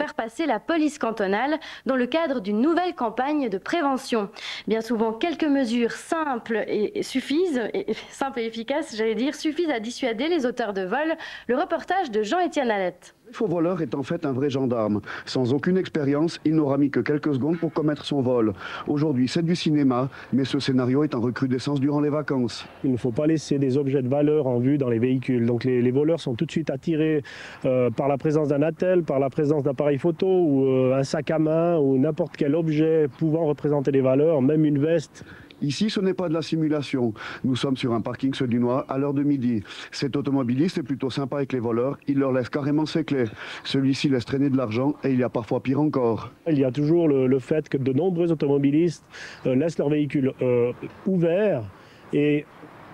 faire passer la police cantonale dans le cadre d'une nouvelle campagne de prévention. Bien souvent, quelques mesures simples et efficaces suffisent à dissuader les auteurs de vol. Le reportage de Jean-Étienne Allet. Le faux voleur est en fait un vrai gendarme. Sans aucune expérience, il n'aura mis que quelques secondes pour commettre son vol. Aujourd'hui, c'est du cinéma, mais ce scénario est en recrudescence durant les vacances. Il ne faut pas laisser des objets de valeur en vue dans les véhicules. Donc les voleurs sont tout de suite attirés par la présence d'un Natel, par la présence d'appareils photo ou un sac à main ou n'importe quel objet pouvant représenter des valeurs, même une veste. Ici, ce n'est pas de la simulation. Nous sommes sur un parking suédois à l'heure de midi. Cet automobiliste est plutôt sympa avec les voleurs. Il leur laisse carrément ses clés. Celui-ci laisse traîner de l'argent et il y a parfois pire encore. Il y a toujours le fait que de nombreux automobilistes laissent leur véhicule ouvert et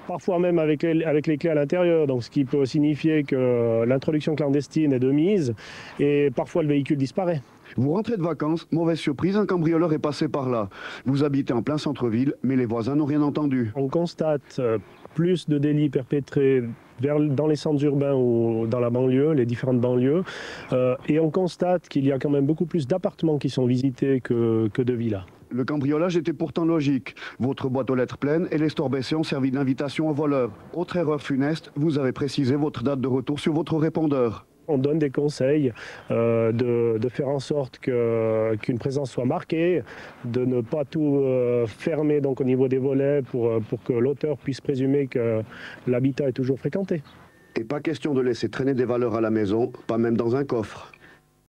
parfois même avec les clés à l'intérieur, donc ce qui peut signifier que l'introduction clandestine est de mise et parfois le véhicule disparaît. Vous rentrez de vacances, mauvaise surprise, un cambrioleur est passé par là. Vous habitez en plein centre-ville, mais les voisins n'ont rien entendu. On constate plus de délits perpétrés dans les centres urbains ou dans la banlieue, les différentes banlieues, et on constate qu'il y a quand même beaucoup plus d'appartements qui sont visités que de villas. Le cambriolage était pourtant logique. Votre boîte aux lettres pleine et les estorbessés ont servi d'invitation aux voleurs. Autre erreur funeste, vous avez précisé votre date de retour sur votre répondeur. On donne des conseils de faire en sorte qu'une présence soit marquée, de ne pas tout fermer donc, au niveau des volets pour que l'auteur puisse présumer que l'habitat est toujours fréquenté. Et pas question de laisser traîner des valeurs à la maison, pas même dans un coffre.